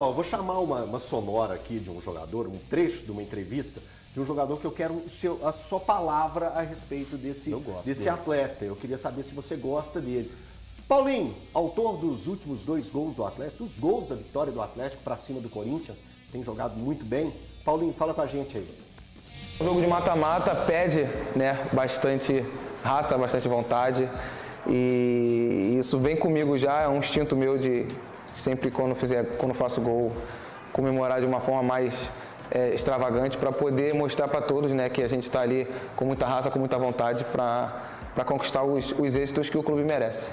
Ó, vou chamar uma sonora aqui de um jogador, um trecho de uma entrevista de um jogador que eu quero a sua palavra a respeito desse atleta. Eu queria saber se você gosta dele. Paulinho, autor dos últimos 2 gols do Atlético, os gols da vitória do Atlético para cima do Corinthians, tem jogado muito bem. Paulinho, fala com a gente aí. O jogo de mata-mata pede, né, bastante raça, bastante vontade, e isso vem comigo já, é um instinto meu de sempre quando faço gol, comemorar de uma forma mais extravagante para poder mostrar para todos, né, que a gente está ali com muita raça, com muita vontade para conquistar os êxitos que o clube merece.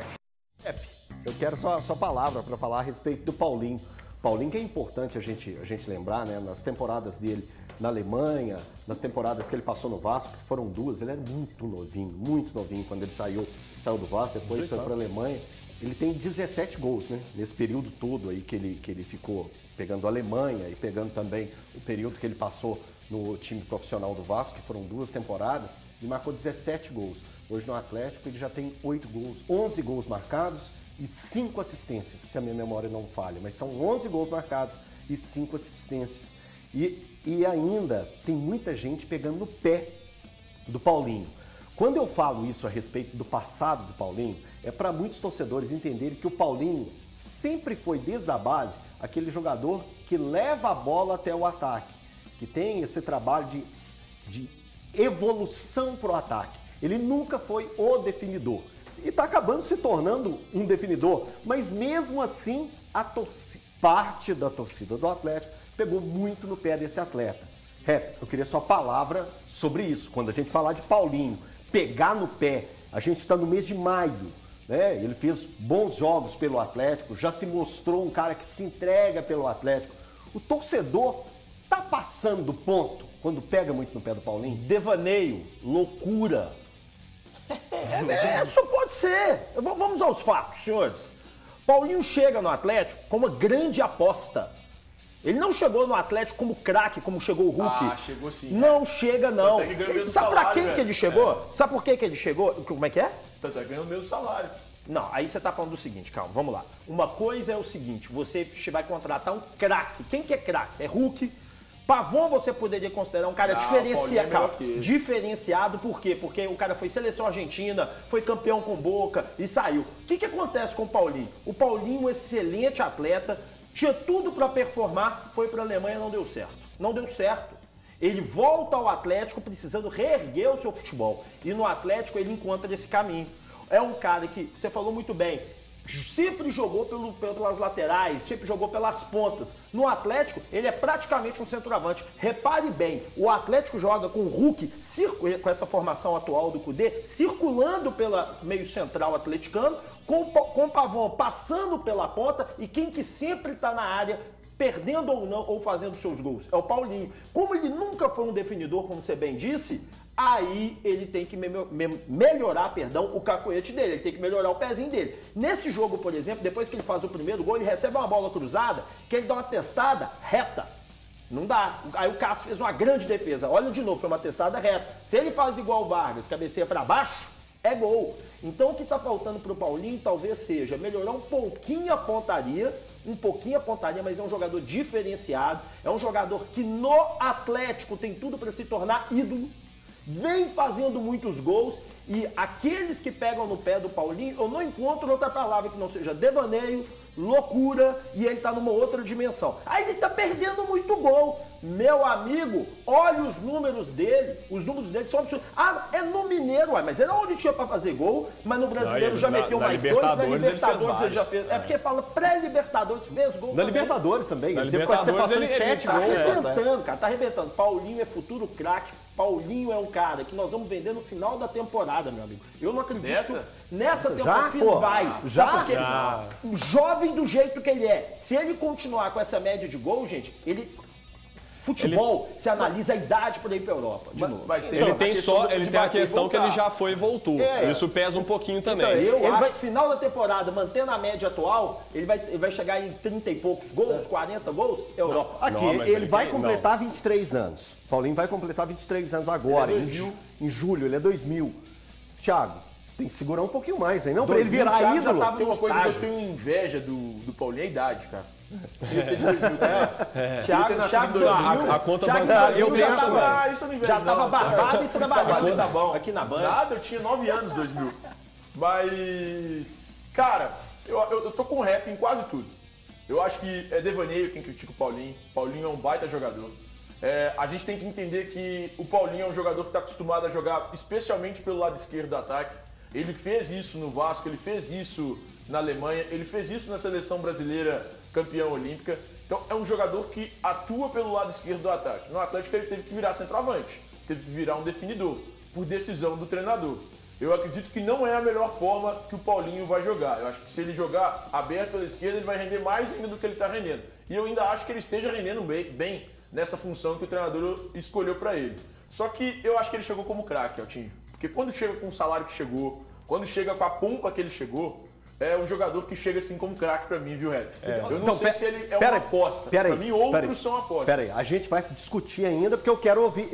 Eu quero só a sua palavra para falar a respeito do Paulinho. Paulinho, que é importante a gente lembrar, né, nas temporadas dele na Alemanha, nas temporadas que ele passou no Vasco, que foram 2, ele era muito novinho quando ele saiu do Vasco, depois foi para a Alemanha. Ele tem 17 gols, né? Nesse período todo aí que ele ficou pegando a Alemanha e pegando também o período que ele passou no time profissional do Vasco, que foram 2 temporadas, ele marcou 17 gols. Hoje no Atlético ele já tem 8 gols, 11 gols marcados e 5 assistências, se a minha memória não falha, mas são 11 gols marcados e 5 assistências. E ainda tem muita gente pegando no pé do Paulinho. Quando eu falo isso a respeito do passado do Paulinho, é para muitos torcedores entenderem que o Paulinho sempre foi, desde a base, aquele jogador que leva a bola até o ataque, que tem esse trabalho de evolução para o ataque. Ele nunca foi o definidor e está acabando se tornando um definidor, mas mesmo assim, parte da torcida do Atlético pegou muito no pé desse atleta. Eu queria sua palavra sobre isso, quando a gente falar de Paulinho. Pegar no pé, a gente está no mês de maio, né? Ele fez bons jogos pelo Atlético, já se mostrou um cara que se entrega pelo Atlético. O torcedor tá passando do ponto quando pega muito no pé do Paulinho? Devaneio, loucura. Isso pode ser. Vamos aos fatos, senhores. Paulinho chega no Atlético com uma grande aposta. Ele não chegou no Atlético como craque, como chegou o Hulk. Ah, chegou sim. Não chega, não. É que sabe pra quem que ele chegou? É. Sabe por que ele chegou? Como é que é? Tanto é ganhando o mesmo salário. Não, aí você tá falando do seguinte, calma, vamos lá. Uma coisa é o seguinte, você vai contratar um craque. Quem que é craque? É Hulk. Pavón você poderia considerar um cara diferenciado. Diferenciado por quê? Porque o cara foi seleção argentina, foi campeão com Boca e saiu. O que acontece com o Paulinho? O Paulinho é um excelente atleta, tinha tudo para performar, foi para a Alemanha, não deu certo. Não deu certo. Ele volta ao Atlético precisando reerguer o seu futebol. E no Atlético ele encontra esse caminho. É um cara que, você falou muito bem, sempre jogou pelas laterais, sempre jogou pelas pontas. No Atlético ele é praticamente um centroavante. Repare bem, o Atlético joga com o Hulk, com essa formação atual do Kudê, circulando pela meio central atleticano, com o Pavón passando pela ponta, e quem que sempre está na área, perdendo ou não, ou fazendo seus gols, é o Paulinho. Como ele nunca foi um definidor, como você bem disse, aí ele tem que melhorar, perdão, o cacoete dele, ele tem que melhorar o pezinho dele. Nesse jogo, por exemplo, depois que ele faz o primeiro gol, ele recebe uma bola cruzada, que ele dá uma testada reta. Não dá. Aí o Cássio fez uma grande defesa. Olha de novo, foi uma testada reta. Se ele faz igual o Vargas, cabeceia para baixo, é gol. Então o que está faltando para o Paulinho talvez seja melhorar um pouquinho a pontaria, mas é um jogador diferenciado, é um jogador que no Atlético tem tudo para se tornar ídolo, vem fazendo muitos gols, e aqueles que pegam no pé do Paulinho, eu não encontro outra palavra que não seja devaneio, loucura, e ele tá numa outra dimensão. Aí ele tá perdendo muito gol. Meu amigo, olha os números dele. Os números dele são absurdos. Ah, é no Mineiro, mas era onde tinha pra fazer gol, mas no Brasileiro já meteu mais 2, na Libertadores ele já fez. É porque fala pré-Libertadores, fez gol. Na Libertadores também. Na Libertadores ele tá arrebentando, cara, tá arrebentando. Paulinho é futuro craque. Paulinho é um cara que nós vamos vender no final da temporada, meu amigo. Eu não acredito nessa temporada que ele vai. Já. O jovem do jeito que ele é. Se ele continuar com essa média de gol, gente, Futebol, se analisa a idade para ir para a Europa, de novo. Mas ele tem a questão que ele já foi e voltou. Isso pesa um pouquinho também. Então, eu acho que final da temporada, mantendo a média atual, ele vai chegar em 30 e poucos gols, 40 gols, Europa. Ele vai completar 23 anos. Paulinho vai completar 23 anos agora, em julho, ele é 2000. Thiago, tem que segurar um pouquinho mais, aí não? Para ele virar ídolo. Uma coisa que eu tenho inveja do Paulinho é a idade, cara. Isso eu não invejo, já tava barbado e foi barbado. Tá bom. Aqui na banda. Nada, eu tinha 9 anos em 2000. Mas, cara, eu tô com rap em quase tudo. Eu acho que é devaneio quem critica o Paulinho. Paulinho é um baita jogador. É, a gente tem que entender que o Paulinho é um jogador que está acostumado a jogar especialmente pelo lado esquerdo do ataque. Ele fez isso no Vasco, ele fez isso na Alemanha, ele fez isso na seleção brasileira campeã olímpica. Então é um jogador que atua pelo lado esquerdo do ataque. No Atlético ele teve que virar centroavante, teve que virar um definidor, por decisão do treinador. Eu acredito que não é a melhor forma que o Paulinho vai jogar. Eu acho que se ele jogar aberto pela esquerda, ele vai render mais ainda do que ele está rendendo. E eu ainda acho que ele esteja rendendo bem nessa função que o treinador escolheu para ele. Só que eu acho que ele chegou como craque, Altinho. Porque quando chega com o salário que chegou, quando chega com a pompa que ele chegou, é um jogador que chega assim como craque para mim, viu, Red? É. Eu não sei se ele é uma aposta. Para mim, outros são apostas. Peraí, a gente vai discutir ainda, porque eu quero ouvir...